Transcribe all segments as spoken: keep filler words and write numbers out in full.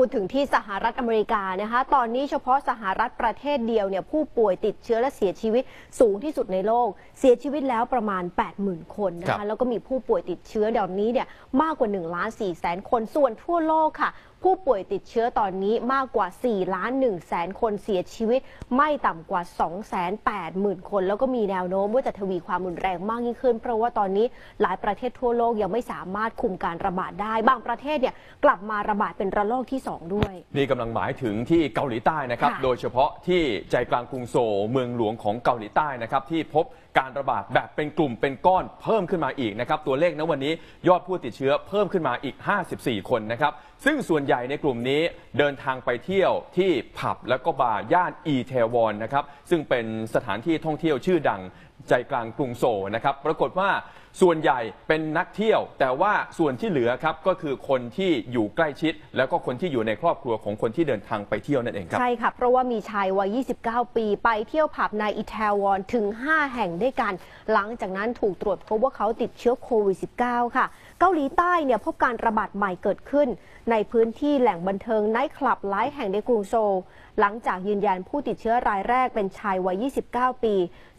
คุณถึงที่สหรัฐอเมริกานะคะตอนนี้เฉพาะสหรัฐประเทศเดียวเนี่ยผู้ป่วยติดเชื้อและเสียชีวิตสูงที่สุดในโลกเสียชีวิตแล้วประมาณ แปดหมื่น คนนะคะแล้วก็มีผู้ป่วยติดเชื้อเดี๋ยวนี้เนี่ยมากกว่า หนึ่งล้านสี่แสน คนส่วนทั่วโลกค่ะผู้ป่วยติดเชื้อตอนนี้มากกว่า สี่ล้านหนึ่งแสน คนเสียชีวิตไม่ต่ำกว่า สองแสนแปดหมื่น คนแล้วก็มีแนวโน้มว่าจะทวีความรุนแรงมากยิ่งขึ้นเพราะว่าตอนนี้หลายประเทศทั่วโลกยังไม่สามารถคุมการระบาดได้บางประเทศเนี่ยกลับมาระบาดเป็นระลอกที่สองด้วยนี่กำลังหมายถึงที่เกาหลีใต้นะครับโดยเฉพาะที่ใจกลางกรุงโซลเมืองหลวงของเกาหลีใต้นะครับที่พบการระบาดแบบเป็นกลุ่มเป็นก้อนเพิ่มขึ้นมาอีกนะครับตัวเลขณวันนี้ยอดผู้ติดเชื้อเพิ่มขึ้นมาอีกห้าสิบสี่คนนะครับซึ่งส่วนใหญ่ในกลุ่มนี้เดินทางไปเที่ยวที่ผับและก็บาร์ย่านอีเทวอนนะครับซึ่งเป็นสถานที่ท่องเที่ยวชื่อดังใจกลางกรุงโซลนะครับปรากฏว่าส่วนใหญ่เป็นนักเที่ยวแต่ว่าส่วนที่เหลือครับก็คือคนที่อยู่ใกล้ชิดแล้วก็คนที่อยู่ในครอบครัวของคนที่เดินทางไปเที่ยวนั่นเองครับใช่ค่ะเพราะว่ามีชายวัยยี่สิบเก้าปีไปเที่ยวผับในอิตาลีถึงห้าแห่งด้วยกันหลังจากนั้นถูกตรวจพบว่าเขาติดเชื้อโควิด สิบเก้า ค่ะเกาหลีใต้เนี่ยพบการระบาดใหม่เกิดขึ้นในพื้นที่แหล่งบันเทิงไนท์คลับหลายแห่งในกรุงโซลหลังจากยืนยันผู้ติดเชื้อรายแรกเป็นชายวัยยี่สิบเก้าปี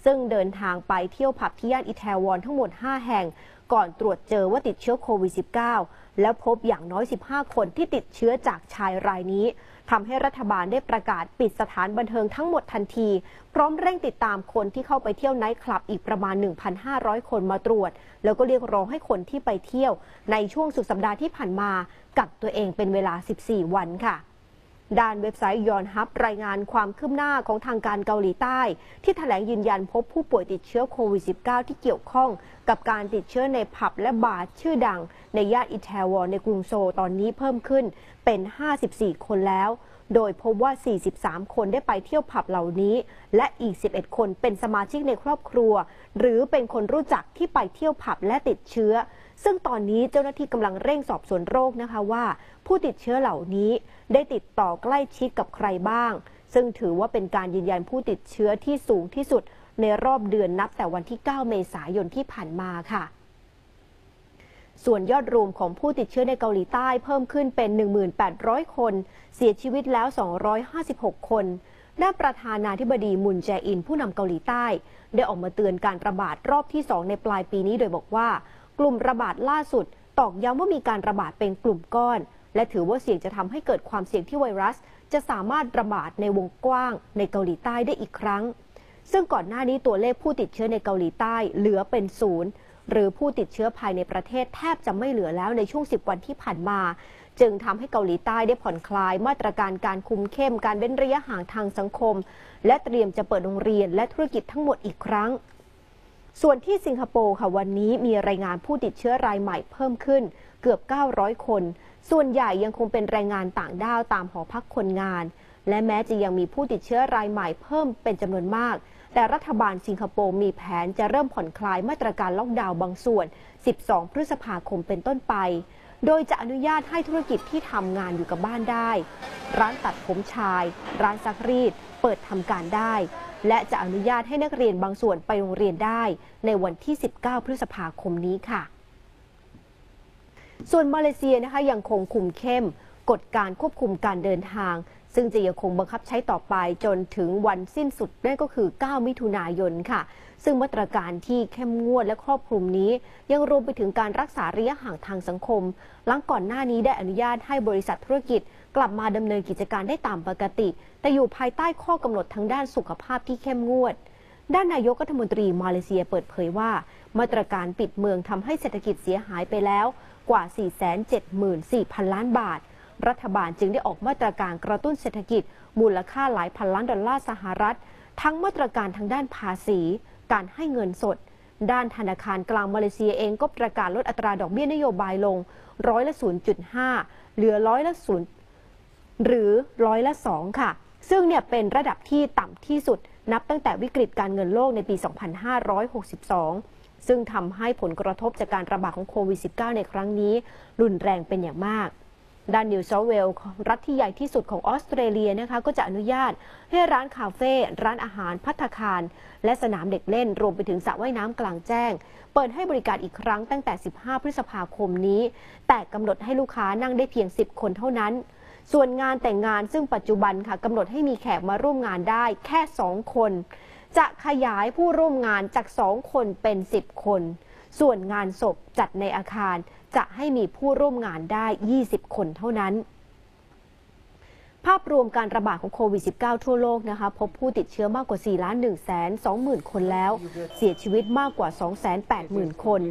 ซึ่งเดินทางไปเที่ยวผับที่ย่านอิตาลีทั้งหมดห้าแห่งก่อนตรวจเจอว่าติดเชื้อโควิด สิบเก้า แล้วพบอย่างน้อยสิบห้าคนที่ติดเชื้อจากชายรายนี้ทำให้รัฐบาลได้ประกาศปิดสถานบันเทิงทั้งหมดทันทีพร้อมเร่งติดตามคนที่เข้าไปเที่ยวไนท์คลับอีกประมาณ หนึ่งพันห้าร้อย คนมาตรวจแล้วก็เรียกร้องให้คนที่ไปเที่ยวในช่วงสุดสัปดาห์ที่ผ่านมากักตัวเองเป็นเวลาสิบสี่วันค่ะด้านเว็บไซต์ยอนฮับรายงานความคืบหน้าของทางการเกาหลีใต้ที่แถลงยืนยันพบผู้ป่วยติดเชื้อโควิด สิบเก้า ที่เกี่ยวข้องกับการติดเชื้อในผับและบาร์ชื่อดังในย่านอิตาลีในกรุงโซลตอนนี้เพิ่มขึ้นเป็นห้าสิบสี่คนแล้วโดยพบว่าสี่สิบสามคนได้ไปเที่ยวผับเหล่านี้และอีกสิบเอ็ดคนเป็นสมาชิกในครอบครัวหรือเป็นคนรู้จักที่ไปเที่ยวผับและติดเชื้อซึ่งตอนนี้เจ้าหน้าที่กำลังเร่งสอบสวนโรคนะคะว่าผู้ติดเชื้อเหล่านี้ได้ติดต่อใกล้ชิดกับใครบ้างซึ่งถือว่าเป็นการยืนยันผู้ติดเชื้อที่สูงที่สุดในรอบเดือนนับแต่วันที่เก้าเมษายนที่ผ่านมาค่ะส่วนยอดรวมของผู้ติดเชื้อในเกาหลีใต้เพิ่มขึ้นเป็น หนึ่งพันแปดร้อย คนเสียชีวิตแล้วสองร้อยห้าสิบหกคนด้านประธานาธิบดีมุนแจอินผู้นำเกาหลีใต้ได้ออกมาเตือนการระบาดรอบที่สองในปลายปีนี้โดยบอกว่ากลุ่มระบาดล่าสุดตอกย้ำว่ามีการระบาดเป็นกลุ่มก้อนและถือว่าเสี่ยงจะทำให้เกิดความเสี่ยงที่ไวรัสจะสามารถระบาดในวงกว้างในเกาหลีใต้ได้อีกครั้งซึ่งก่อนหน้านี้ตัวเลขผู้ติดเชื้อในเกาหลีใต้เหลือเป็นศูนย์หรือผู้ติดเชื้อภายในประเทศแทบจะไม่เหลือแล้วในช่วงสิบวันที่ผ่านมาจึงทำให้เกาหลีใต้ได้ผ่อนคลายมาตรการการคุมเข้มการเว้นระยะห่างทางสังคมและเตรียมจะเปิดโรงเรียนและธุรกิจทั้งหมดอีกครั้งส่วนที่สิงคโปร์ค่ะวันนี้มีรายงานผู้ติดเชื้อรายใหม่เพิ่มขึ้นเกือบเก้าร้อยคนส่วนใหญ่ยังคงเป็นแรงงานต่างด้าวตามหอพักคนงานและแม้จะยังมีผู้ติดเชื้อรายใหม่เพิ่มเป็นจำนวนมากแต่รัฐบาลสิงคโปร์มีแผนจะเริ่มผ่อนคลายมาตรการล็อกดาวน์บางส่วนสิบสองพฤษภาคมเป็นต้นไปโดยจะอนุญาตให้ธุรกิจที่ทำงานอยู่กับบ้านได้ร้านตัดผมชายร้านซักรีดเปิดทำการได้และจะอนุญาตให้นักเรียนบางส่วนไปโรงเรียนได้ในวันที่สิบเก้าพฤษภาคมนี้ค่ะส่วนมาเลเซียนะคะยังคงคุมเข้มกฎการควบคุมการเดินทางซึ่งจะยังคงบังคับใช้ต่อไปจนถึงวันสิ้นสุดนั่นก็คือเก้ามิถุนายนค่ะซึ่งมาตรการที่เข้มงวดและครอบคลุมนี้ยังรวมไปถึงการรักษาระยะห่างทางสังคมหลังก่อนหน้านี้ได้อนุญาตให้บริษัทธุรกิจกลับมาดำเนินกิจการได้ตามปกติแต่อยู่ภายใต้ข้อกำหนดทางด้านสุขภาพที่เข้มงวดด้านนายกรัฐมนตรีมาเลเซียเปิดเผยว่ามาตรการปิดเมืองทำให้เศรษฐกิจเสียหายไปแล้วกว่า สี่แสนเจ็ดหมื่นสี่พัน ล้านบาทรัฐบาลจึงได้ออกมาตรการกระตุ้นเศรษฐกิจมูลค่าหลายพันล้านดอลลาร์สหรัฐทั้งมาตรการทางด้านภาษีการให้เงินสดด้านธนาคารกลางมาเลเซียเองก็ประกาศลดอัตราดอกเบี้ยนโยบายลงร้อยละ ศูนย์จุดห้า เหลือร้อยละ ศูนย์ หรือร้อยละ สอง ค่ะซึ่งเนี่ยเป็นระดับที่ต่ำที่สุดนับตั้งแต่วิกฤตการเงินโลกในปี สองพันห้าร้อยหกสิบสองซึ่งทำให้ผลกระทบจากการระบาดของโควิด สิบเก้า ในครั้งนี้รุนแรงเป็นอย่างมากด้านนิวเซาท์เวลส์รัฐที่ใหญ่ที่สุดของออสเตรเลียนะคะก็จะอนุญาตให้ร้านคาเฟ่ร้านอาหารภัตตาคารและสนามเด็กเล่นรวมไปถึงสระว่ายน้ำกลางแจ้งเปิดให้บริการอีกครั้งตั้งแต่สิบห้าพฤษภาคมนี้แต่กำหนดให้ลูกค้านั่งได้เพียงสิบคนเท่านั้น ส่วนงานแต่งงานซึ่งปัจจุบันค่ะกำหนดให้มีแขกมาร่วมงานได้แค่สองคนจะขยายผู้ร่วมงานจากสองคนเป็นสิบคนส่วนงานศพจัดในอาคารจะให้มีผู้ร่วมงานได้ยี่สิบคนเท่านั้นภาพรวมการระบาดของโควิด สิบเก้า ทั่วโลกนะคะพบผู้ติดเชื้อมากกว่า สี่ล้านหนึ่งแสนสองหมื่น คนแล้วเสียชีวิตมากกว่า สองแสนแปดหมื่น คน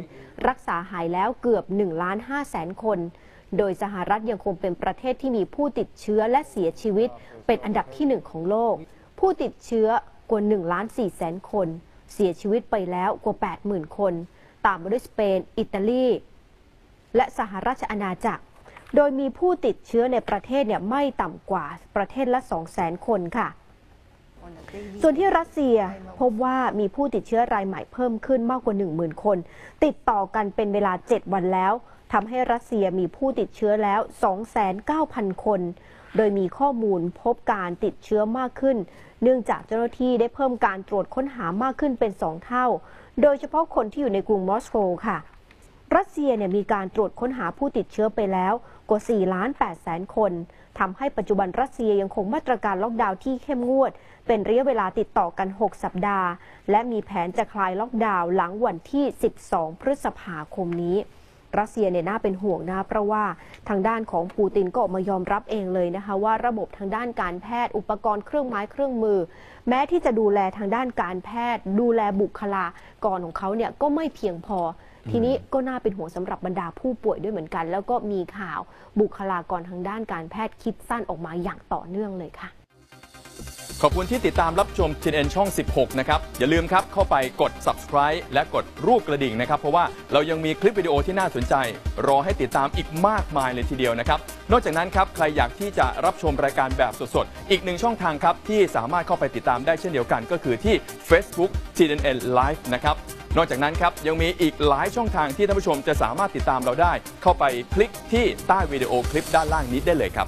รักษาหายแล้วเกือบ หนึ่งล้านห้าแสน คนโดยสหรัฐยังคงเป็นประเทศที่มีผู้ติดเชื้อและเสียชีวิตเป็นอันดับที่หนึ่งของโลกผู้ติดเชื้อกว่า หนึ่งล้านสี่แสน คนเสียชีวิตไปแล้วกว่า แปดหมื่น คนตามมาด้วยสเปนอิตาลีและสหราชอาณาจักรโดยมีผู้ติดเชื้อในประเทศเนี่ยไม่ต่ำกว่าประเทศละสองแสนคนค่ะส่วนที่รัสเซียพบว่ามีผู้ติดเชื้อรายใหม่เพิ่มขึ้นมากกว่า หนึ่งหมื่น คนติดต่อกันเป็นเวลาเจ็ดวันแล้วทำให้รัสเซียมีผู้ติดเชื้อแล้ว สองแสนเก้าพัน คนโดยมีข้อมูลพบการติดเชื้อมากขึ้นเนื่องจากเจ้าหน้าที่ได้เพิ่มการตรวจค้นหามากขึ้นเป็นสองเท่าโดยเฉพาะคนที่อยู่ในกรุงมอสโกค่ะรัสเซียเนี่ยมีการตรวจค้นหาผู้ติดเชื้อไปแล้วกว่า สี่ล้านแปดแสน คนทำให้ปัจจุบันรัสเซียยังคงมาตรการล็อกดาวน์ที่เข้มงวดเป็นระยะเวลาติดต่อกันหกสัปดาห์และมีแผนจะคลายล็อกดาวน์หลังวันที่สิบสองพฤษภาคมนี้รัสเซียเนี่ยน่าเป็นห่วงนะเพราะว่าทางด้านของปูตินก็ออกมายอมรับเองเลยนะคะว่าระบบทางด้านการแพทย์อุปกรณ์เครื่องไม้เครื่องมือแม้ที่จะดูแลทางด้านการแพทย์ดูแลบุคลากรของเขาเนี่ยก็ไม่เพียงพอทีนี้ก็น่าเป็นห่วงสำหรับบรรดาผู้ป่วยด้วยเหมือนกันแล้วก็มีข่าวบุคลากรทางด้านการแพทย์คิดสั้นออกมาอย่างต่อเนื่องเลยค่ะขอบคุณที่ติดตามรับชม จี เอ็น เอ็น ช่องสิบหกนะครับอย่าลืมครับเข้าไปกด ซับสไครบ์ และกดรูปกระดิ่งนะครับเพราะว่าเรายังมีคลิปวิดีโอที่น่าสนใจรอให้ติดตามอีกมากมายเลยทีเดียวนะครับนอกจากนั้นครับใครอยากที่จะรับชมรายการแบบสดๆอีกหนึ่งช่องทางครับที่สามารถเข้าไปติดตามได้เช่นเดียวกันก็คือที่ Facebook จี เอ็น เอ็น Live นะครับนอกจากนั้นครับยังมีอีกหลายช่องทางที่ท่านผู้ชมจะสามารถติดตามเราได้เข้าไปคลิกที่ใต้วิดีโอคลิปด้านล่างนี้ได้เลยครับ